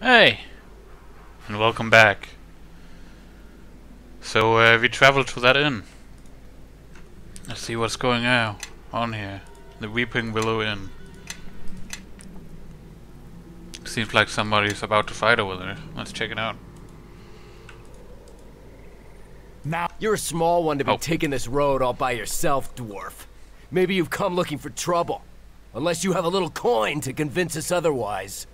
Hey! And welcome back. So we travel to that inn. Let's see what's going on here. The Weeping Willow Inn. Seems like somebody's about to fight over there. Let's check it out. Now you're a small one to be taking this road all by yourself, dwarf. Maybe you've come looking for trouble. Unless you have a little coin to convince us otherwise.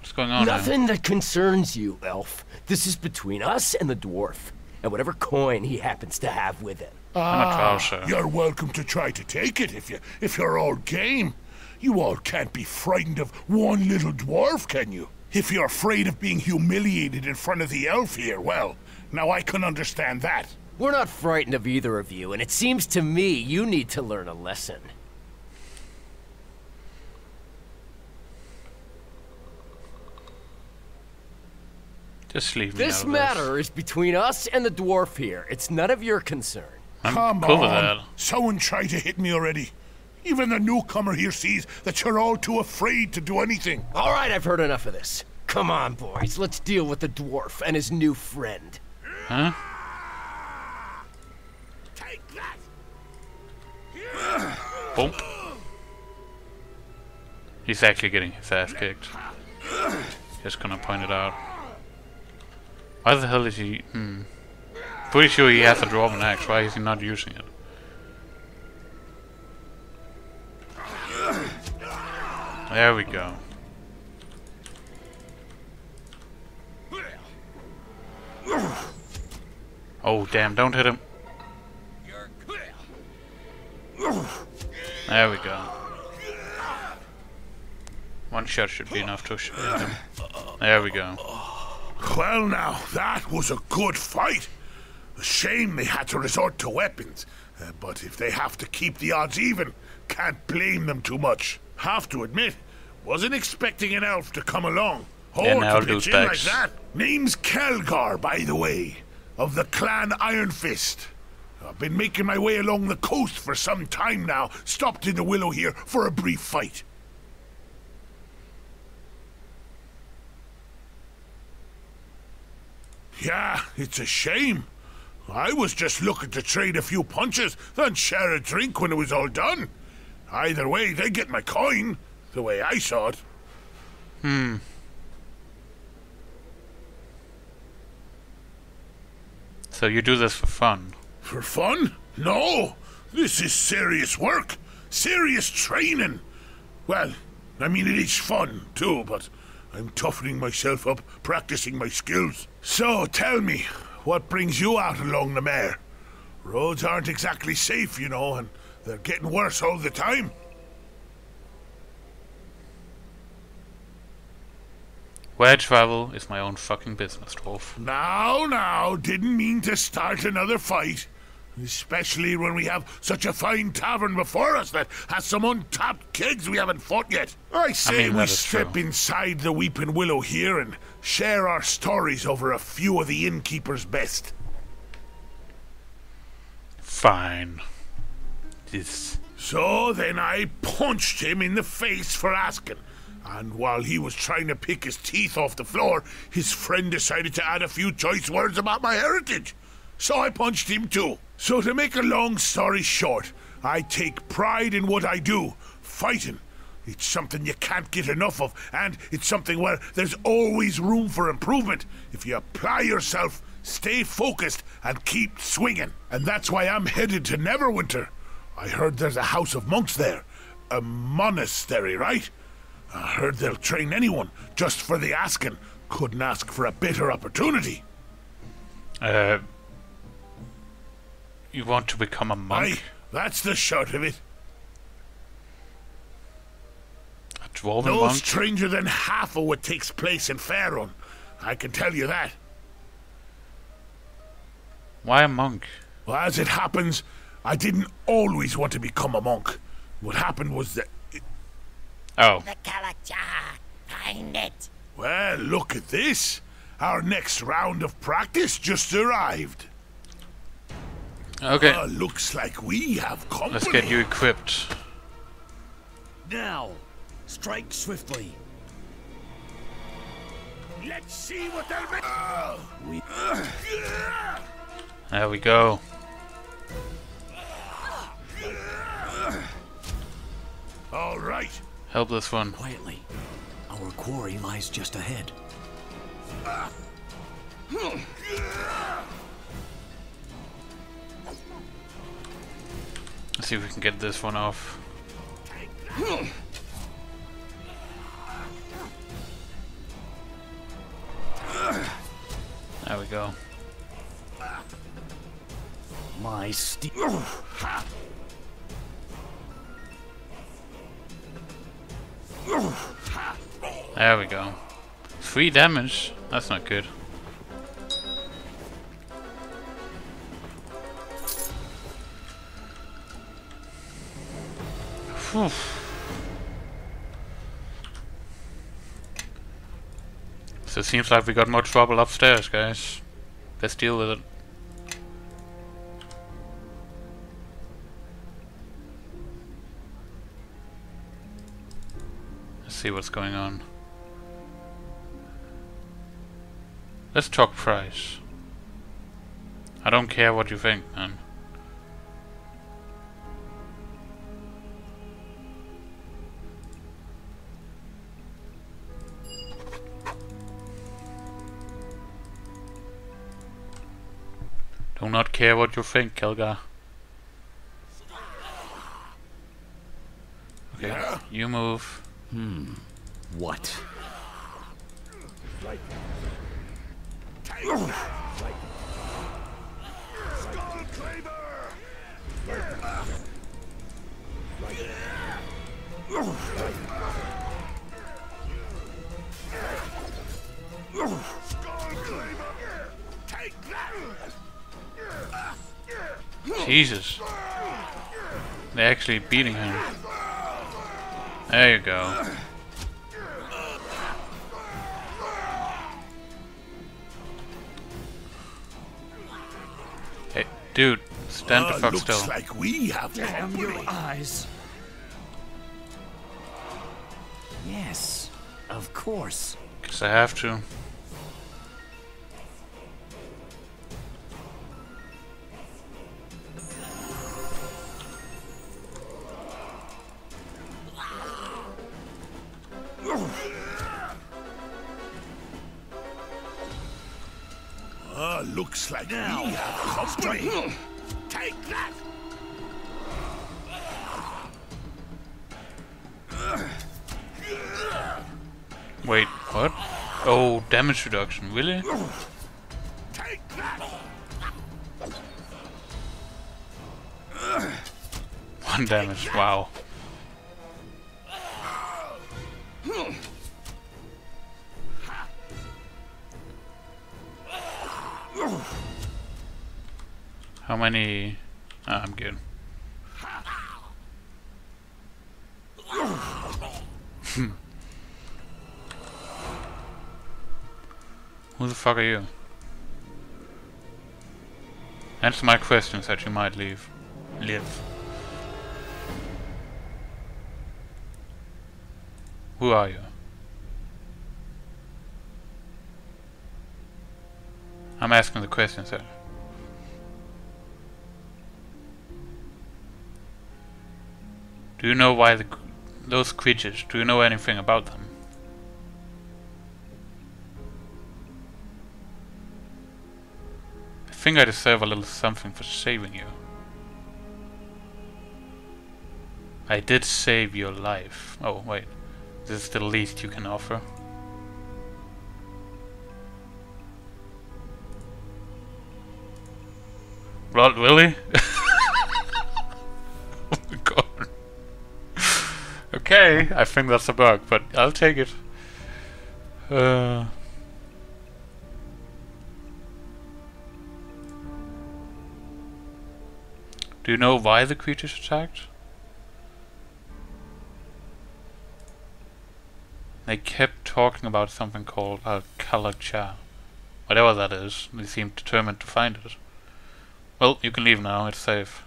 What's going on? Nothing that concerns you, elf. This is between us and the dwarf, and whatever coin he happens to have with him. You're welcome to try to take it if you're all game. You all can't be frightened of one little dwarf, can you? If you're afraid of being humiliated in front of the elf here, well, now I can understand that. We're not frightened of either of you, and it seems to me you need to learn a lesson. Just leave me out of this. This matter is between us and the dwarf here. It's none of your concern. Come on. Someone tried to hit me already. Even the newcomer here sees that you're all too afraid to do anything. All right, I've heard enough of this. Come on, boys. Let's deal with the dwarf and his new friend. Huh? Take that! Boom. He's actually getting his ass kicked. Just gonna point it out. Why the hell is he... Pretty sure he has a dwarven axe. Why is he not using it? There we go. Oh damn, don't hit him. There we go. One shot should be enough to hit him. There we go. Well now, that was a good fight. A shame they had to resort to weapons. But if they have to keep the odds even, can't blame them too much. Have to admit, wasn't expecting an elf to come along or to pitch in like that. Name's Kelgar, by the way, of the clan Iron Fist. I've been making my way along the coast for some time now, stopped in the willow here for a brief fight. Yeah, it's a shame. I was just looking to trade a few punches, then share a drink when it was all done. Either way, they get my coin, the way I saw it. So you do this for fun? For fun? No! This is serious work. Serious training. Well, I mean it is fun, too, but I'm toughening myself up, practicing my skills. So, tell me, what brings you out along the mare? Roads aren't exactly safe, you know, and... they're getting worse all the time. Where I travel is my own fucking business, dwarf. Now, didn't mean to start another fight. Especially when we have such a fine tavern before us that has some untapped kegs we haven't fought yet. I say we step inside the Weeping Willow here and share our stories over a few of the innkeeper's best. Fine. So then I punched him in the face for asking, and while he was trying to pick his teeth off the floor, his friend decided to add a few choice words about my heritage. So I punched him too. So to make a long story short, I take pride in what I do, fighting. It's something you can't get enough of, and it's something where there's always room for improvement if you apply yourself, stay focused, and keep swinging. And that's why I'm headed to Neverwinter. I heard there's a house of monks there. A monastery, right? I heard they'll train anyone just for the asking. Couldn't ask for a better opportunity. You want to become a monk? Aye, that's the short of it. A dwarven monk? No stranger than half of what takes place in Faerun. I can tell you that. Why a monk? Well, as it happens, I didn't always want to become a monk. What happened was that... The Kalachaha. Find it. Well, look at this. Our next round of practice just arrived. Okay. Looks like we have company. Let's get you equipped. Now, strike swiftly. Let's see what they'll make. There we go. All right. Help this one. Quietly. Our quarry lies just ahead. Let's see if we can get this one off. There we go. My steel. There we go. 3 damage. That's not good. Whew. So it seems like we got more trouble upstairs, guys. Let's deal with it. Let's see what's going on. Let's talk price. I don't care what you think, man. Do not care what you think, Kelgar. Okay, yeah. You move. What? Right. Jesus. They're actually beating him. There you go. Dude, stand the fuck still. Looks like we have damn your eyes. Yes, of course. Because I have to. Looks like now. We have company. Take that. Wait, what? Oh, damage reduction, really? Take that. 1 damage. Wow. How many? Ah, I'm good. Who the fuck are you? Answer my questions that you might leave. Live. Who are you? I'm asking the questions, sir. Do you know why those creatures, do you know anything about them? I think I deserve a little something for saving you. I did save your life. Oh, wait. This is the least you can offer. Rod, really? Okay, I think that's a bug, but I'll take it. Do you know why the creatures attacked? They kept talking about something called Kalachaha. Whatever that is, they seemed determined to find it. Well, you can leave now, it's safe.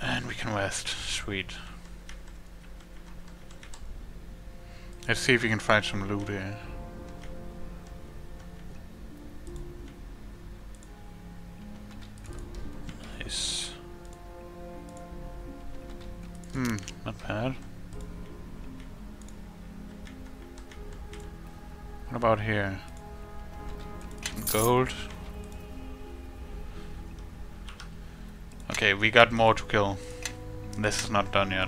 And we can rest. Sweet. Let's see if we can find some loot here. Nice. Hmm, not bad. What about here? Some gold. Okay, we got more to kill. This is not done yet.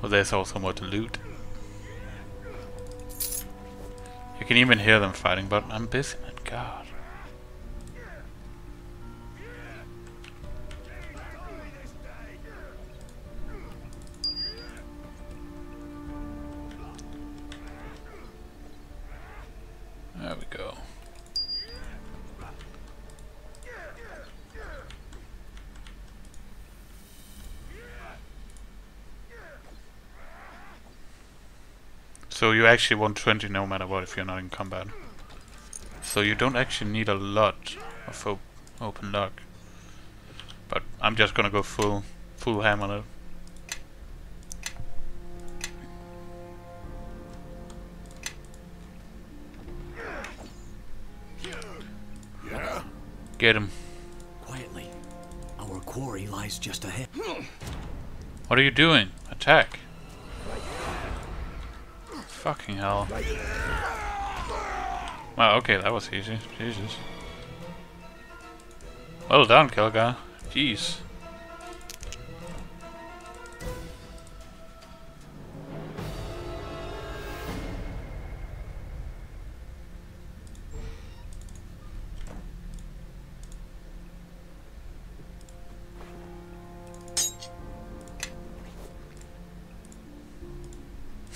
But there's also more to loot. You can even hear them fighting, but I'm busy, man. God. There we go. So you actually want 20 no matter what if you're not in combat. So you don't actually need a lot of open luck. But I'm just gonna go full ham on it. Yeah. Get him. Quietly. Our quarry lies just ahead. What are you doing? Attack. Fucking hell. Wow, okay, that was easy. Jesus. Well done, Kelgar. Jeez.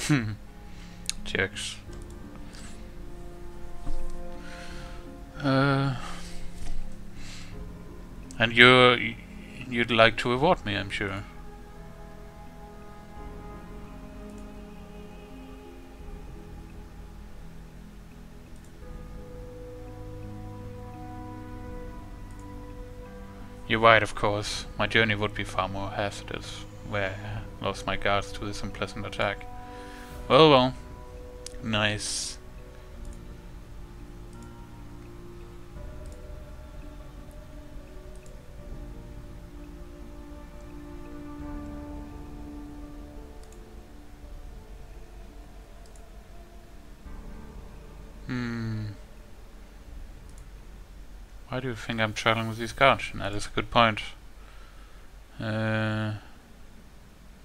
Hmm. Checks. And you'd like to reward me, I'm sure. You're right, of course. My journey would be far more hazardous, where I lost my guards to this unpleasant attack. Well. Nice. Why do you think I'm traveling with these guards? That is a good point.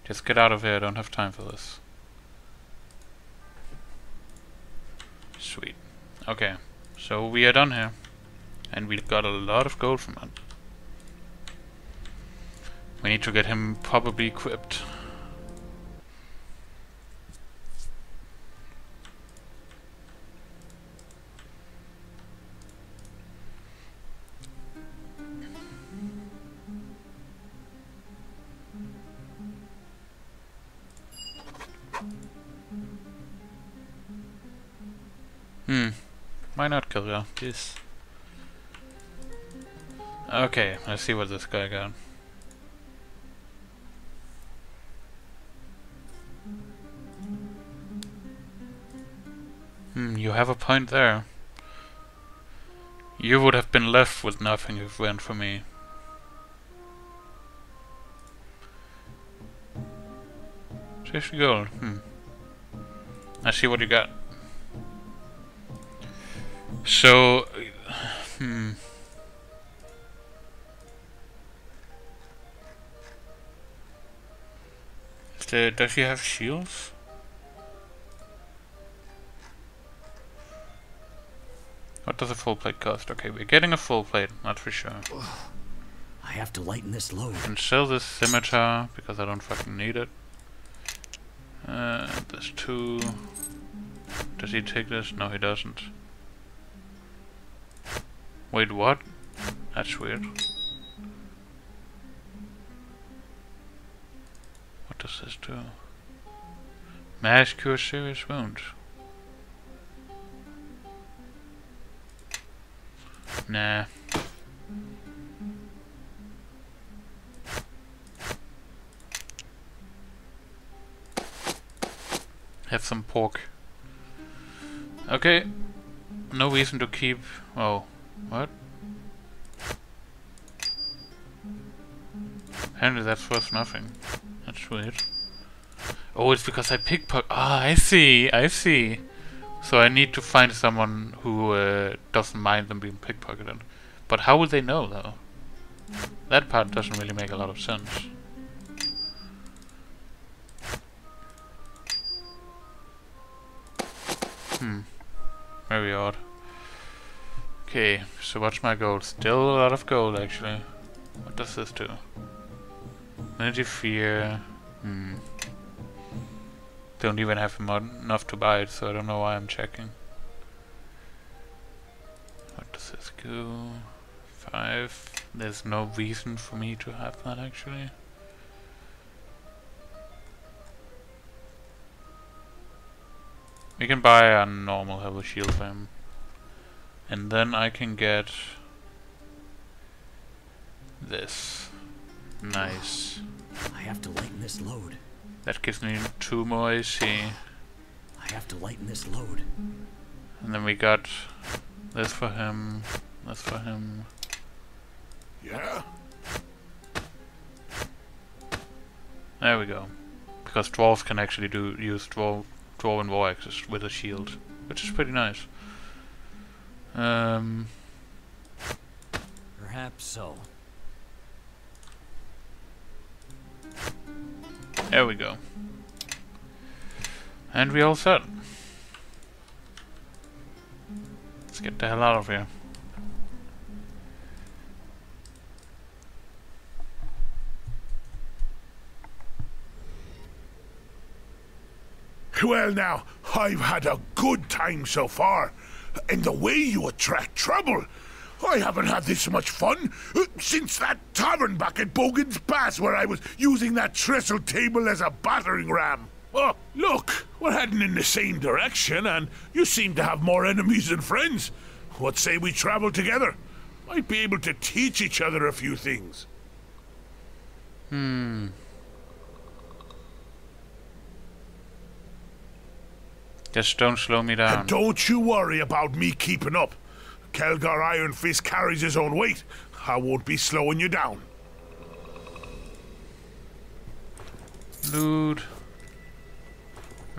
Just get out of here, I don't have time for this. Sweet. Okay, so we are done here. And we got a lot of gold from it. We need to get him probably equipped. Why not, Kelgar? Yes. Okay, let's see what this guy got. You have a point there. You would have been left with nothing if it weren't for me. Just gold, I see what you got. So, does he have shields? What does a full plate cost? Okay, we're getting a full plate, that's for sure. I have to lighten this load. I can sell this scimitar because I don't fucking need it. This too. Does he take this? No, he doesn't. Wait, what? That's weird. What does this do? Mash cures serious wounds. Nah. Have some pork. Okay. No reason to keep... Oh. What? Apparently that's worth nothing. That's weird. Oh, it's because I pickpocket. Ah, I see. I see. So I need to find someone who doesn't mind them being pickpocketed. But how would they know, though? That part doesn't really make a lot of sense. Hmm. Very odd. Okay, so what's my gold? Still a lot of gold, actually. What does this do? Immunity fear. Hmm. Don't even have enough to buy it, so I don't know why I'm checking. What does this go? 5. There's no reason for me to have that, actually. We can buy a normal heavy shield for him. And then I can get this. Nice. I have to lighten this load. That gives me 2 more AC. I have to lighten this load. And then we got this for him. This for him. Yeah. There we go. Because dwarves can actually use draw and war axes with a shield, which is pretty nice. Perhaps so. There we go. And we all set. Let's get the hell out of here. Well now, I've had a good time so far. And the way you attract trouble. I haven't had this much fun since that tavern back at Bogan's Pass where I was using that trestle table as a battering ram. Oh, look, we're heading in the same direction and you seem to have more enemies than friends. What say we travel together? Might be able to teach each other a few things. Hmm. Just don't slow me down. And don't you worry about me keeping up. Kelgar Iron Fist carries his own weight. I won't be slowing you down. Loot.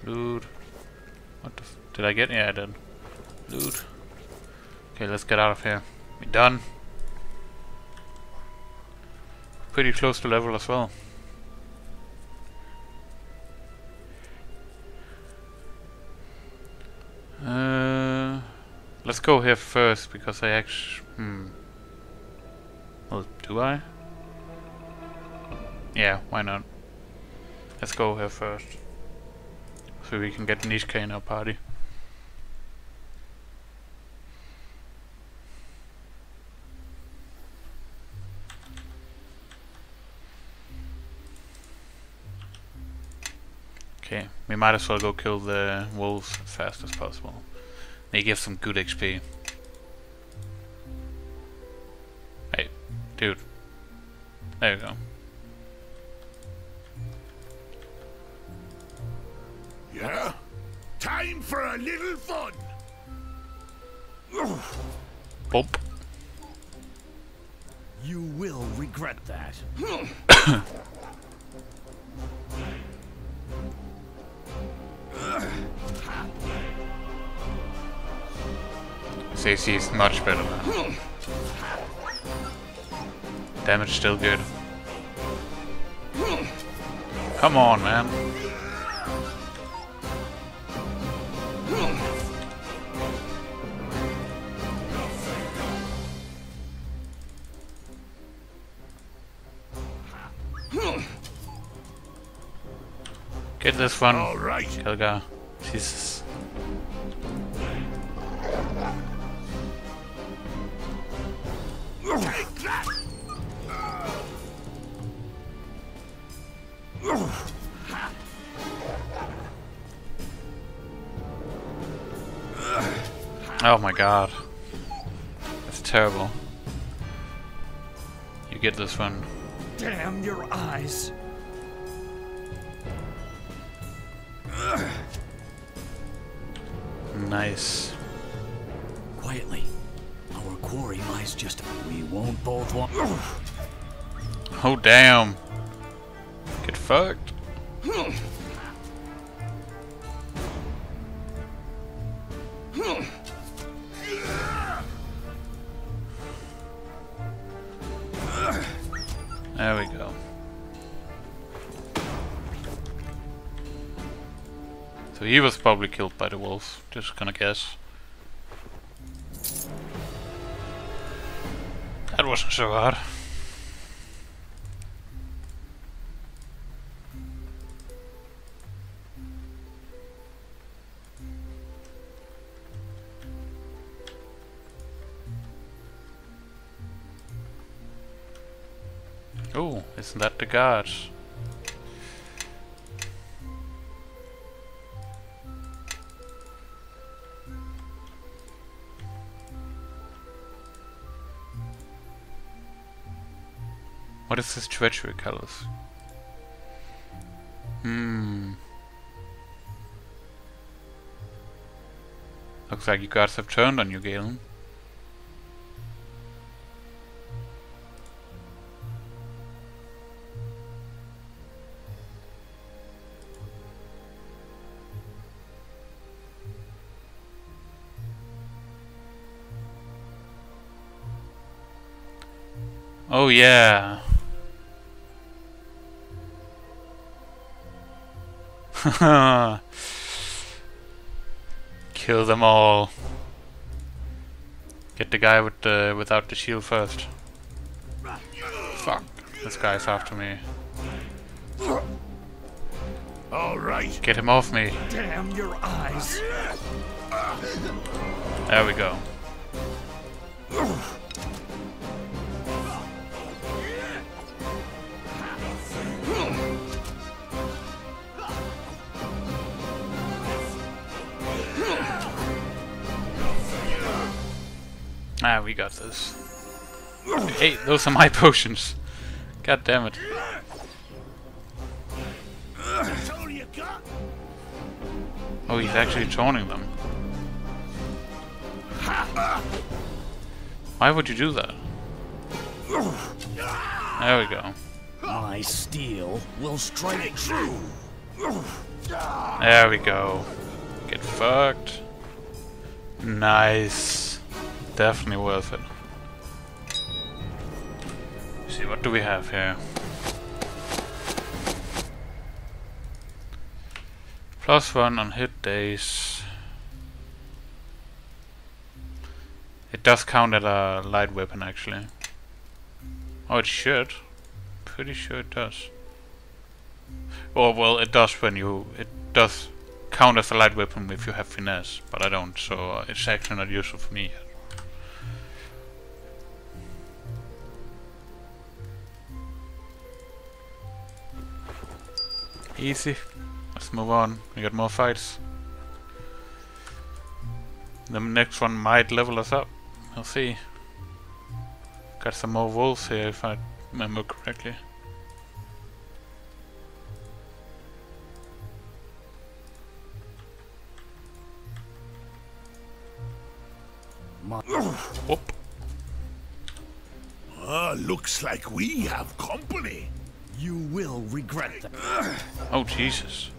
Loot. What the f... Did I get? Yeah, I did. Loot. Okay, let's get out of here. We done. Pretty close to level as well. Let's go here first because I actually. Well, do I? Yeah, why not? Let's go here first, so we can get Neeshka in our party. Okay, we might as well go kill the wolves as fast as possible. They give some good XP. Hey, dude. There you go. Yeah? Time for a little fun! Boop. You will regret that. AC is much better now. Damage still good. Come on, man. Get this one, Kelgar. Jesus. Oh my god. That's terrible. You get this one. Damn your eyes. Ugh. Nice. Quietly. Our quarry lies just... We won't both want... Oh damn. Get fucked. There we go. So he was probably killed by the wolf, just gonna guess. That wasn't so hard. Oh, isn't that the guards? What is this treachery, Kalos? Looks like you guards have turned on you, Galen. Oh yeah. Kill them all. Get the guy with the without the shield first. Fuck, this guy's after me. All right. Get him off me. Damn your eyes. There we go. Ah, we got this. Hey, those are my potions. God damn it. Oh, he's actually taunting them. Why would you do that? There we go. My steel will strike true. There we go. Get fucked. Nice. Definitely worth it. See, what do we have here? +1 on hit days. It does count as a light weapon, actually. Oh, it should. Pretty sure it does. Oh well, it does when you. It does count as a light weapon if you have finesse, but I don't, so it's actually not useful for me yet. Easy. Let's move on. We got more fights. The next one might level us up. We'll see. Got some more wolves here if I remember correctly. Whoop. Looks like we have company. You will regret that. Oh, Jesus.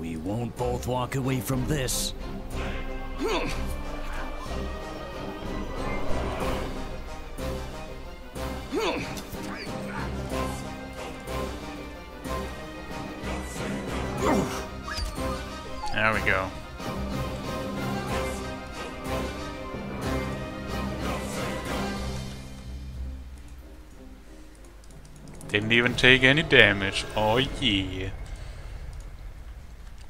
We won't both walk away from this. There we go. Didn't even take any damage. Oh yeah.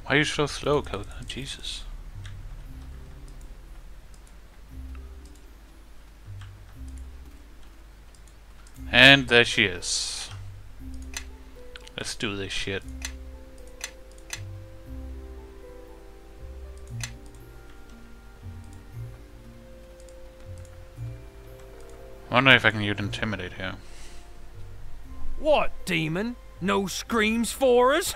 Why are you so slow, Kelgar? Jesus. And there she is. Let's do this shit. I wonder if I can use Intimidate here. What, demon? No screams for us?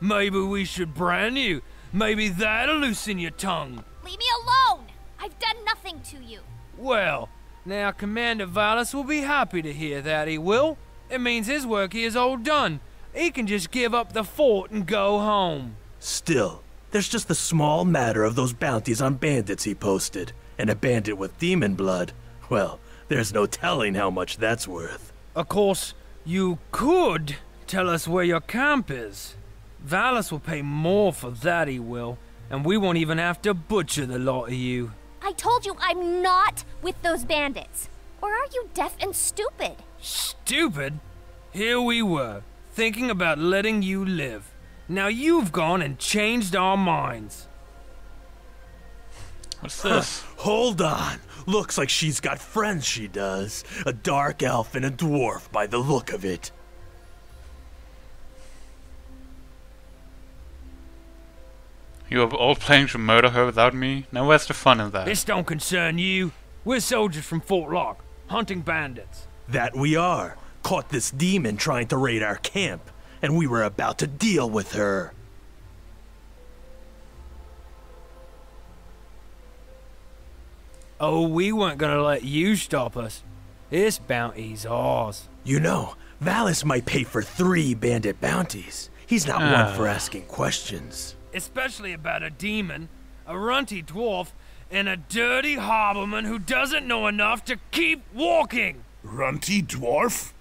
Maybe we should brand you. Maybe that'll loosen your tongue. Leave me alone! I've done nothing to you. Well, now Commander Valus will be happy to hear that, he will. It means his work here is all done. He can just give up the fort and go home. Still, there's just the small matter of those bounties on bandits he posted. And a bandit with demon blood, well, there's no telling how much that's worth. Of course, you could tell us where your camp is. Valus will pay more for that, he will, and we won't even have to butcher the lot of you. I told you I'm not with those bandits. Or are you deaf and stupid? Stupid? Here we were, thinking about letting you live. Now you've gone and changed our minds. What's this? Hold on. Looks like she's got friends, she does. A dark elf and a dwarf by the look of it. You are all planning to murder her without me? Now where's the fun in that? This don't concern you. We're soldiers from Fort Locke, hunting bandits. That we are. Caught this demon trying to raid our camp, and we were about to deal with her. Oh, we weren't gonna let you stop us. This bounty's ours. You know, Valus might pay for 3 bandit bounties. He's not one for asking questions. Especially about a demon, a runty dwarf, and a dirty harborman who doesn't know enough to keep walking. Runty dwarf?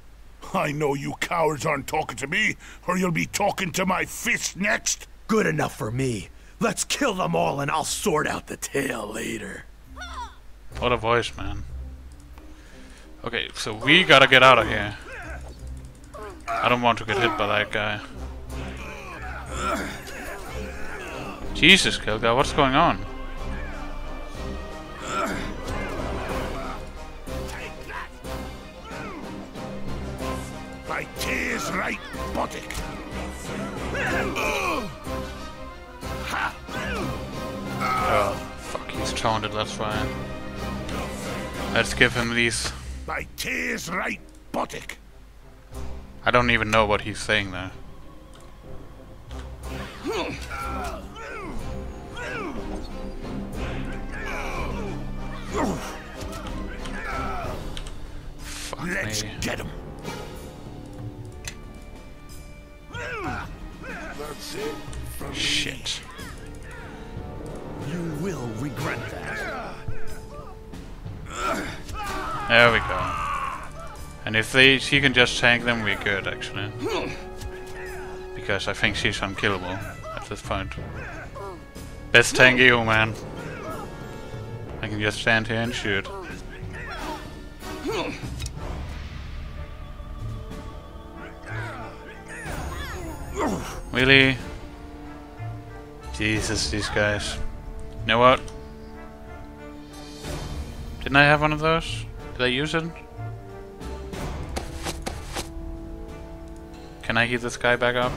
I know you cowards aren't talking to me, or you'll be talking to my fist next. Good enough for me. Let's kill them all and I'll sort out the tale later. What a voice, man. Okay, so we gotta get out of here. I don't want to get hit by that guy. Jesus, Kelgar, what's going on? Take that! My tears right buttock! Oh, fuck, he's taunted, that's fine. Let's give him these. My tears right buttock. I don't even know what he's saying there. Fuck me. Let's get him. That's it. Shit. You will regret that. There we go. And if she can just tank them, we're good, actually. Because I think she's unkillable at this point. Best tank you, man. I can just stand here and shoot. Really? Jesus, these guys. You know what? Didn't I have one of those? Did I use it? Can I heat this guy back up?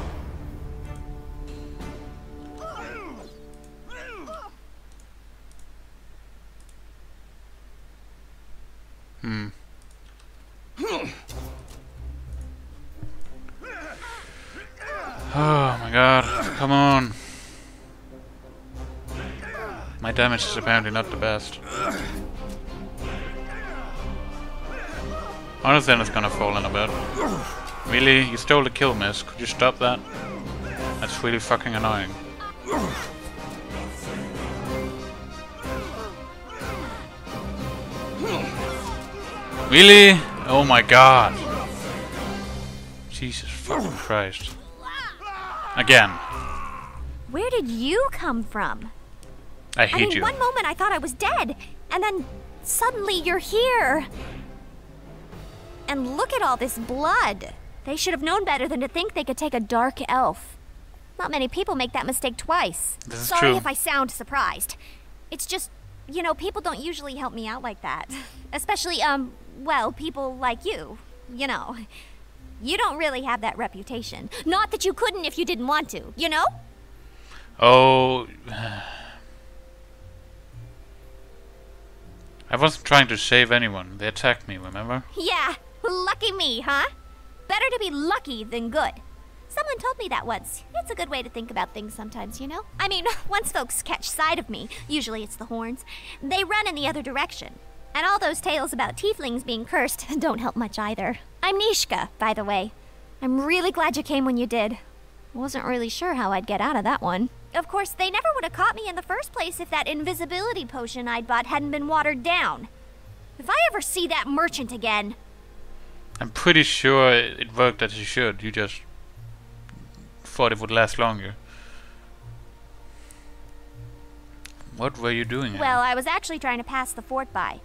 Oh my god, come on. My damage is apparently not the best. Honestly, it's gonna fall in a bit. Really? You stole the kill, miss. Could you stop that? That's really fucking annoying. Really? Oh my god. Jesus fucking Christ. Again. Where did you come from? I hate you. One moment I thought I was dead, and then suddenly you're here. And look at all this blood. They should have known better than to think they could take a dark elf. Not many people make that mistake twice. Sorry if I sound surprised. It's just, you know, people don't usually help me out like that. Especially, well, people like you. You know. You don't really have that reputation. Not that you couldn't if you didn't want to, you know? Oh. I wasn't trying to save anyone. They attacked me, remember? Yeah, lucky me, huh? Better to be lucky than good. Someone told me that once. It's a good way to think about things sometimes, you know? I mean, once folks catch sight of me, usually it's the horns, they run in the other direction. And all those tales about tieflings being cursed don't help much either. I'm Neeshka, by the way. I'm really glad you came when you did. Wasn't really sure how I'd get out of that one. Of course, they never would have caught me in the first place if that invisibility potion I'd bought hadn't been watered down. If I ever see that merchant again... I'm pretty sure it worked as it should. You just thought it would last longer. What were you doing? Well, I was actually trying to pass the fort by.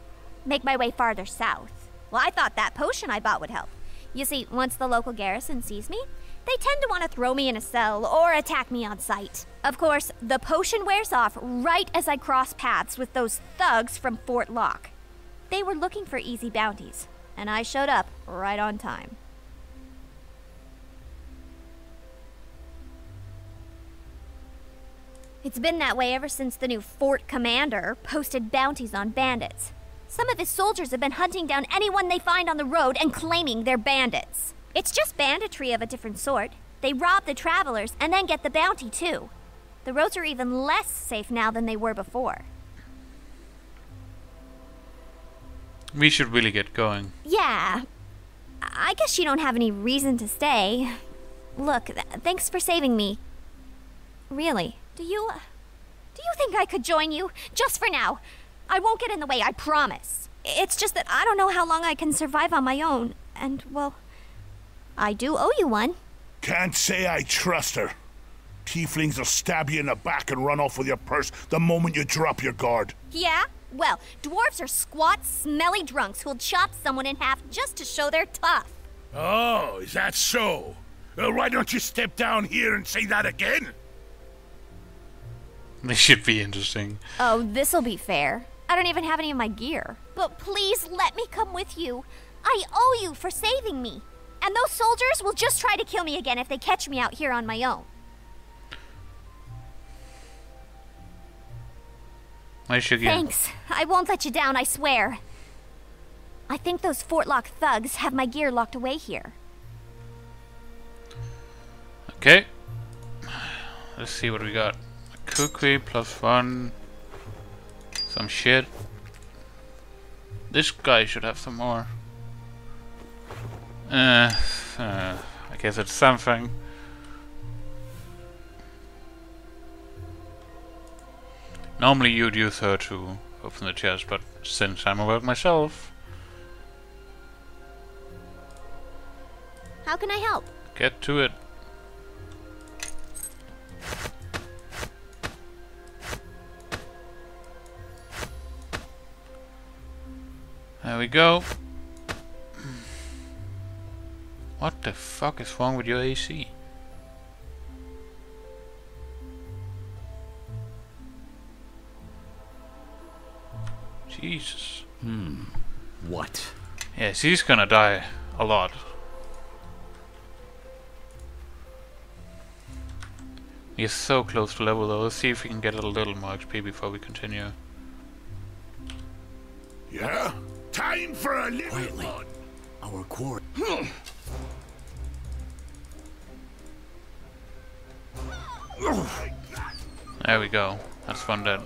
Make my way farther south. Well, I thought that potion I bought would help. You see, once the local garrison sees me, they tend to want to throw me in a cell or attack me on sight. Of course, the potion wears off right as I cross paths with those thugs from Fort Locke. They were looking for easy bounties. And I showed up right on time. It's been that way ever since the new fort commander posted bounties on bandits. Some of his soldiers have been hunting down anyone they find on the road and claiming they're bandits. It's just banditry of a different sort. They rob the travelers and then get the bounty too. The roads are even less safe now than they were before. We should really get going. Yeah. I guess you don't have any reason to stay. Look, thanks for saving me. Really. Do you think I could join you? Just for now. I won't get in the way, I promise. It's just that I don't know how long I can survive on my own. And, well, I do owe you one. Can't say I trust her. Tieflings will stab you in the back and run off with your purse the moment you drop your guard. Yeah? Well, dwarves are squat, smelly drunks who'll chop someone in half just to show they're tough. Oh, is that so? Why don't you step down here and say that again? This should be interesting. Oh, this'll be fair. I don't even have any of my gear. But please let me come with you. I owe you for saving me. And those soldiers will just try to kill me again if they catch me out here on my own. Thanks. I won't let you down, I swear. I think those Fort Locke thugs have my gear locked away here. Okay. Let's see what we got. Kukri +1. Some shit. This guy should have some more. I guess it's something. Normally you'd use her to open the chest, but since I'm a rogue myself... How can I help? Get to it. There we go. What the fuck is wrong with your AC? Jesus. What? Yes, he's gonna die a lot. He's so close to level though. Let's see if we can get a little more XP before we continue. Yeah? Time for a little quietly. One. Our quarry. There we go. That's fun dead.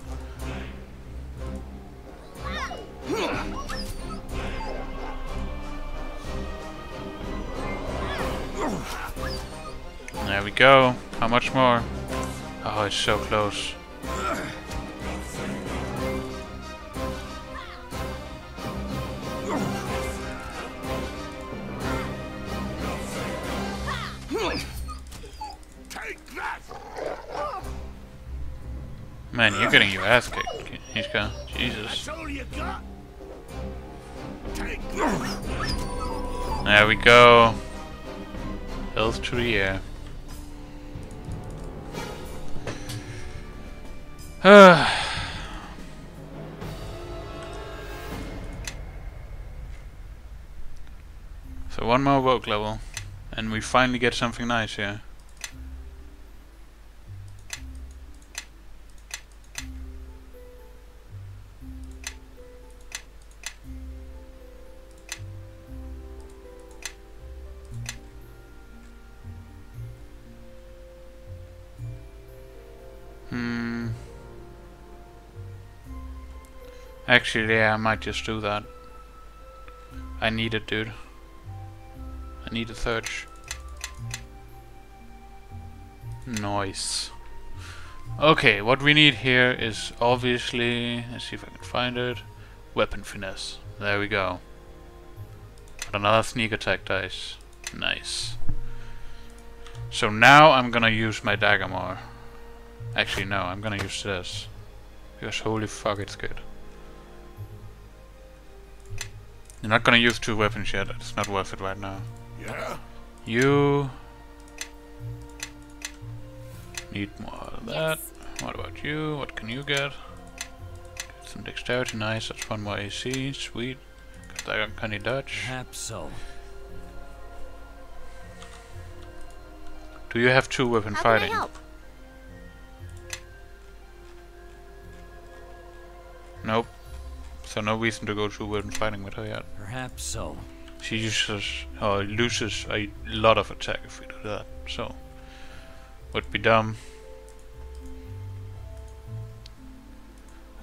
There we go. How much more? Oh, it's so close. Take that. Man, you're getting your ass kicked, Neeshka. Jesus. There we go. Health to the air. So one more rogue level, and we finally get something nice here. Actually, yeah, I might just do that. I need it, dude. I need a search. Nice. Okay, what we need here is obviously... Let's see if I can find it. Weapon finesse. There we go. But another sneak attack dice. Nice. So now I'm gonna use my dagger more. Actually, no, I'm gonna use this. Because holy fuck, it's good. You're not gonna use two weapons yet. It's not worth it right now. Yeah. You need more of that. Yes. What about you? What can you get? Get some dexterity. Nice. That's one more AC. Sweet. Got that uncanny dodge. Perhaps so. Do you have two weapon fighting? How can I help? Nope. So no reason to go to weapon fighting with her yet. Perhaps so. She uses or loses a lot of attack if we do that. So would be dumb.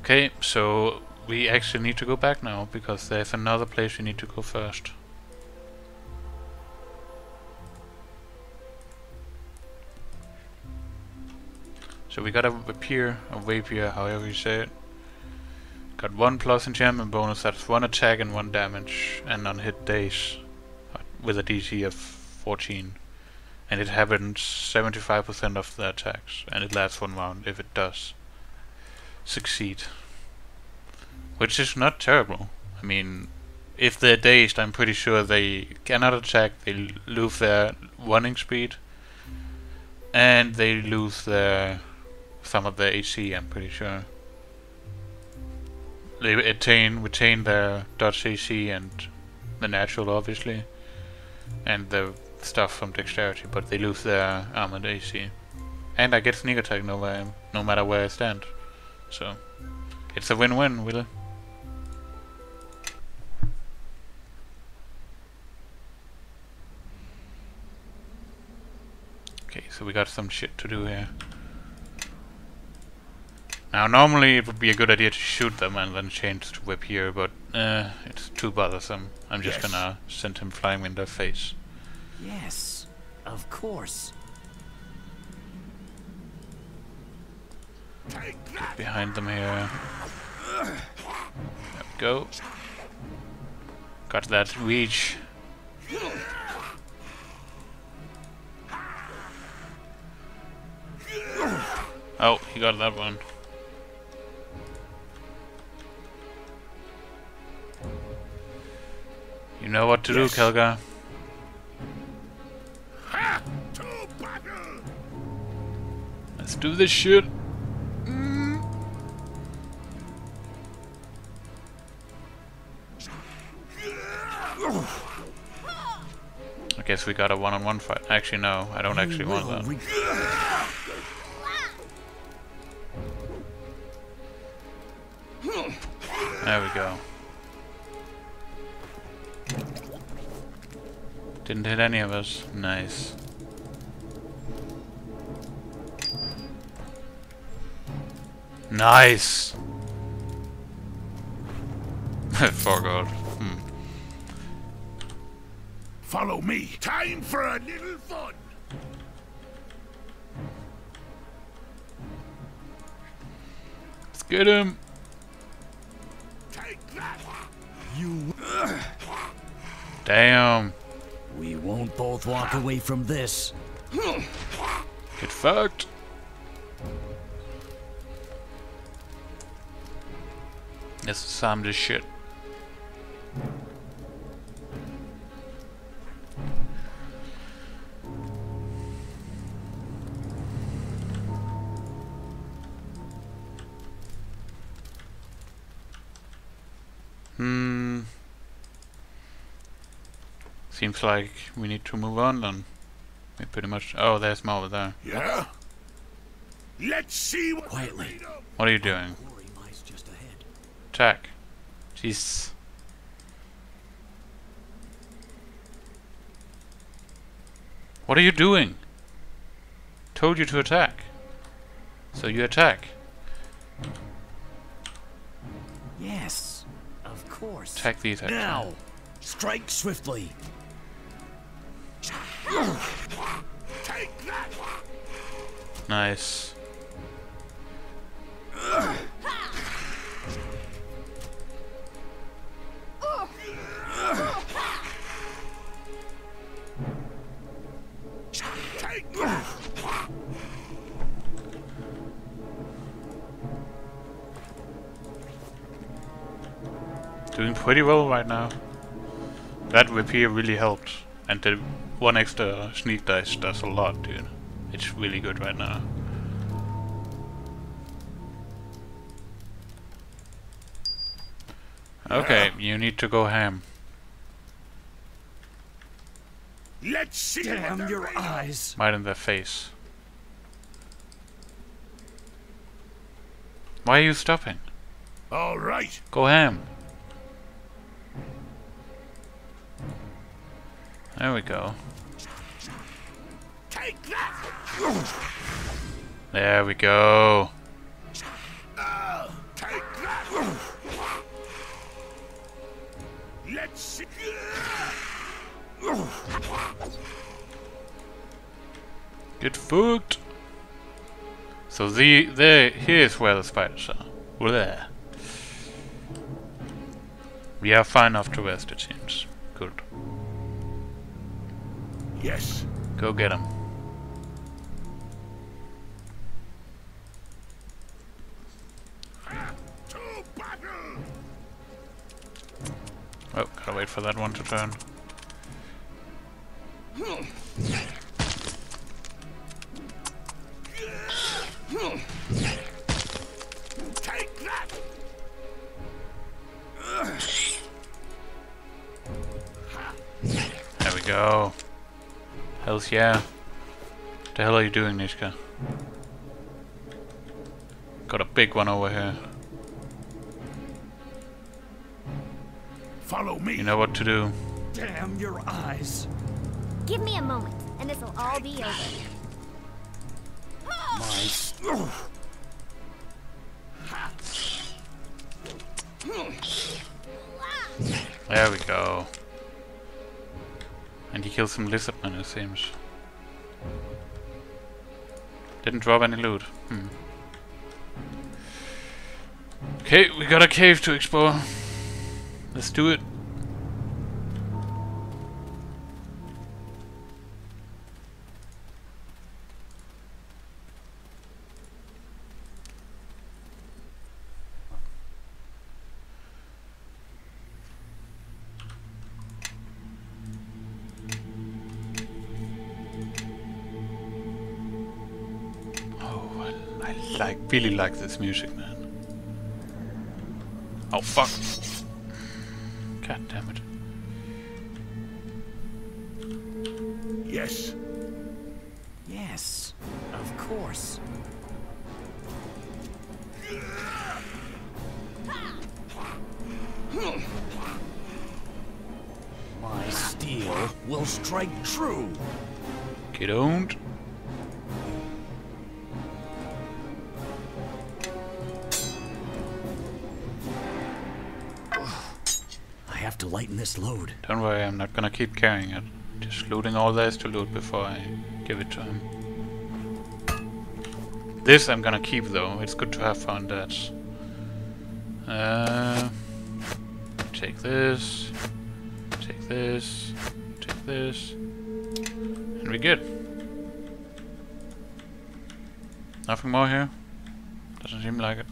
Okay, so we actually need to go back now because there's another place we need to go first. So we got a rapier, or rapier, however you say it. Got 1 plus enchantment bonus, that's 1 attack and 1 damage, and on hit days, with a DC of 14. And it happens 75% of the attacks, and it lasts 1 round if it does succeed. Which is not terrible. I mean, if they're dazed, I'm pretty sure they cannot attack, they lose their running speed, and they lose their some of their AC, I'm pretty sure. They retain their dodge AC and the natural, obviously, and the stuff from dexterity, but they lose their armored AC. And I get sneak attack no matter where I stand. So, it's a win-win, really. Okay, so we got some shit to do here. Now normally it would be a good idea to shoot them and then change to whip here, but it's too bothersome. I'm just gonna send him flying in their face. Yes, of course. Get behind them here. There we go. Got that reach. Oh, he got that one. You know what to do, Kelgar. Let's do this shit. I guess we got a one-on-one fight. Actually, no, I don't actually want that. There we go. Didn't hit any of us. Nice. Nice! Forgot. Follow me. Time for a little fun. Let's get him. Take that. You. Damn. We won't both walk away from this. Get fucked. Let's disarm this shit. Seems like we need to move on then. We pretty much. Oh, there's more over there. Yeah. Let's see what. Quietly. What are you doing? Attack. Jeez. What are you doing? Told you to attack. So you attack. Yes, of course. Attack the attack. Now, strike swiftly. Take that. Nice. Doing pretty well right now. That rapier really helped, and the one extra sneak dice does a lot, dude. It's really good right now. Okay, you need to go ham. Let's see. Damn your eyes! Right in their face. Why are you stopping? All right. Go ham. There we go. Take that. There we go. Take that. Let's see. Get fucked. So here's where the spiders are. Well, there. We are far enough to rest, it seems. Good. Yes. Go get him. Oh, gotta wait for that one to turn. Take that. There we go. Hells yeah. What the hell are you doing, Neeshka? Got a big one over here. Follow me. You know what to do. Damn your eyes. Give me a moment, and this'll all be over. Nice. There we go. And he killed some lizardmen, it seems. Didn't drop any loot. Hmm. Okay, we got a cave to explore. Let's do it. Really like this music, man. Oh fuck! God damn it! Yes. Yes. Of course. My steel will strike true. Get owned. To lighten this load. Don't worry, I'm not gonna keep carrying it. Just looting all there is to loot before I give it to him. This I'm gonna keep though. It's good to have found that. Take this. Take this. Take this. And we're good. Nothing more here? Doesn't seem like it.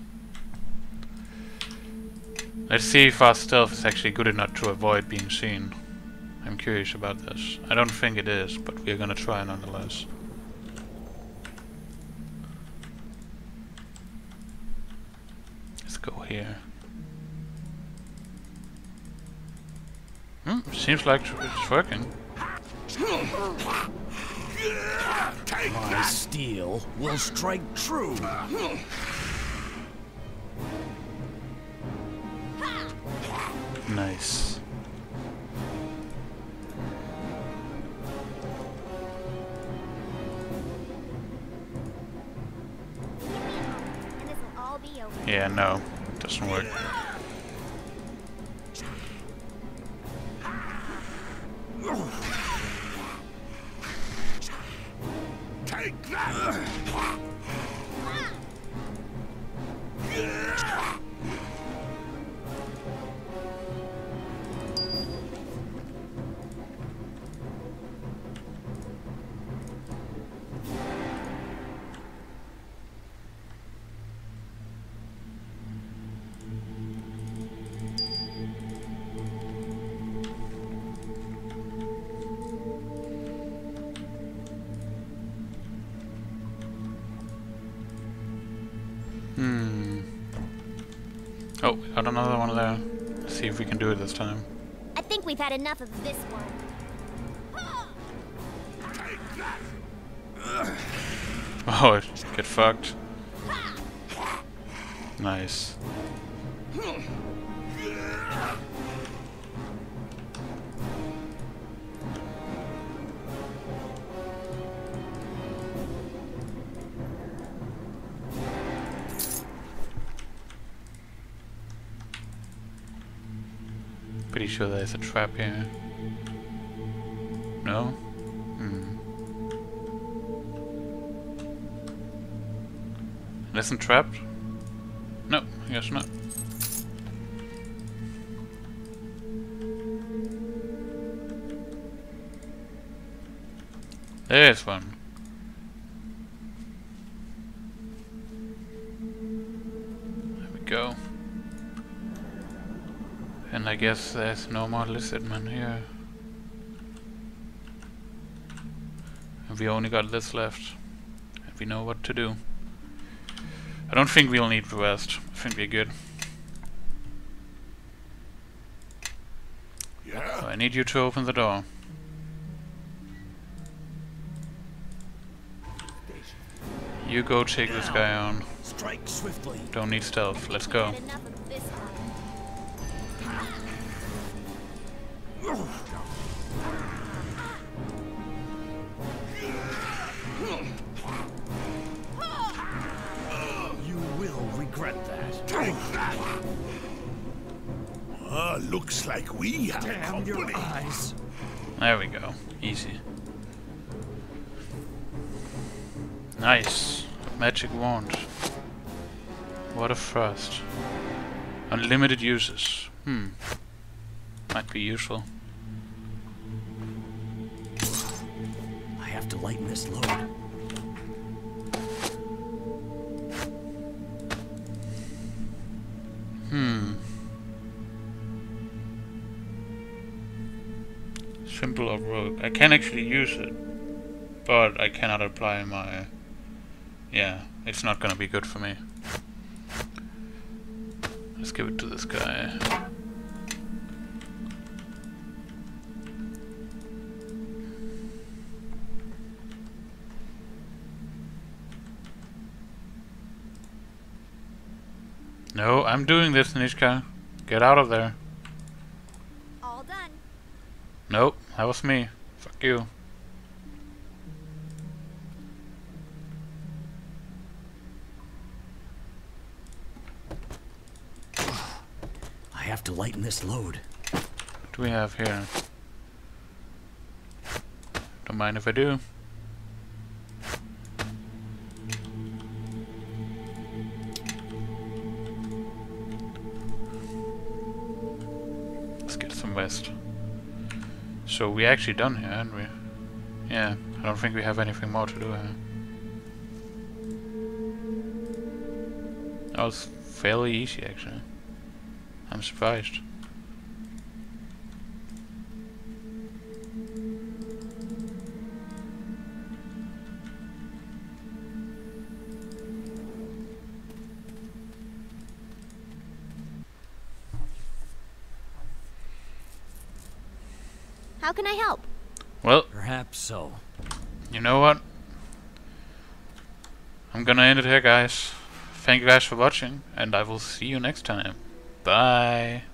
Let's see if our stealth is actually good enough to avoid being seen. I'm curious about this. I don't think it is, but we're gonna try nonetheless. Let's go here. Seems like it's working. My steel will strike true. Nice. Yeah, no, it doesn't work. Got another one there. Let's see if we can do it this time. I think we've had enough of this one. Oh, get fucked. Nice. Pretty sure there's a trap here. No? Isn't trapped? No, I guess not. There's one. There we go. And I guess there's no more lizardmen here. And we only got this left. And we know what to do. I don't think we'll need rest. I think we're good. Yeah. So I need you to open the door. You go take this guy on. Strike swiftly. Don't need stealth. Let's go. Looks like we have company. Your eyes. There we go. Easy. Nice. Magic wand. What a thrust. Unlimited uses. Might be useful. I have to lighten this load. Simple or rogue. I can actually use it, but I cannot apply my... Yeah, it's not gonna be good for me. Let's give it to this guy. No, I'm doing this, Neeshka. Get out of there. All done. Nope. That was me. Fuck you. I have to lighten this load. What do we have here? Don't mind if I do. Let's get some rest. So we actually done here, aren't we? Yeah, I don't think we have anything more to do here. That was fairly easy, actually. I'm surprised. How can I help? Well, perhaps so. You know what? I'm gonna end it here, guys. Thank you guys for watching, and I will see you next time. Bye.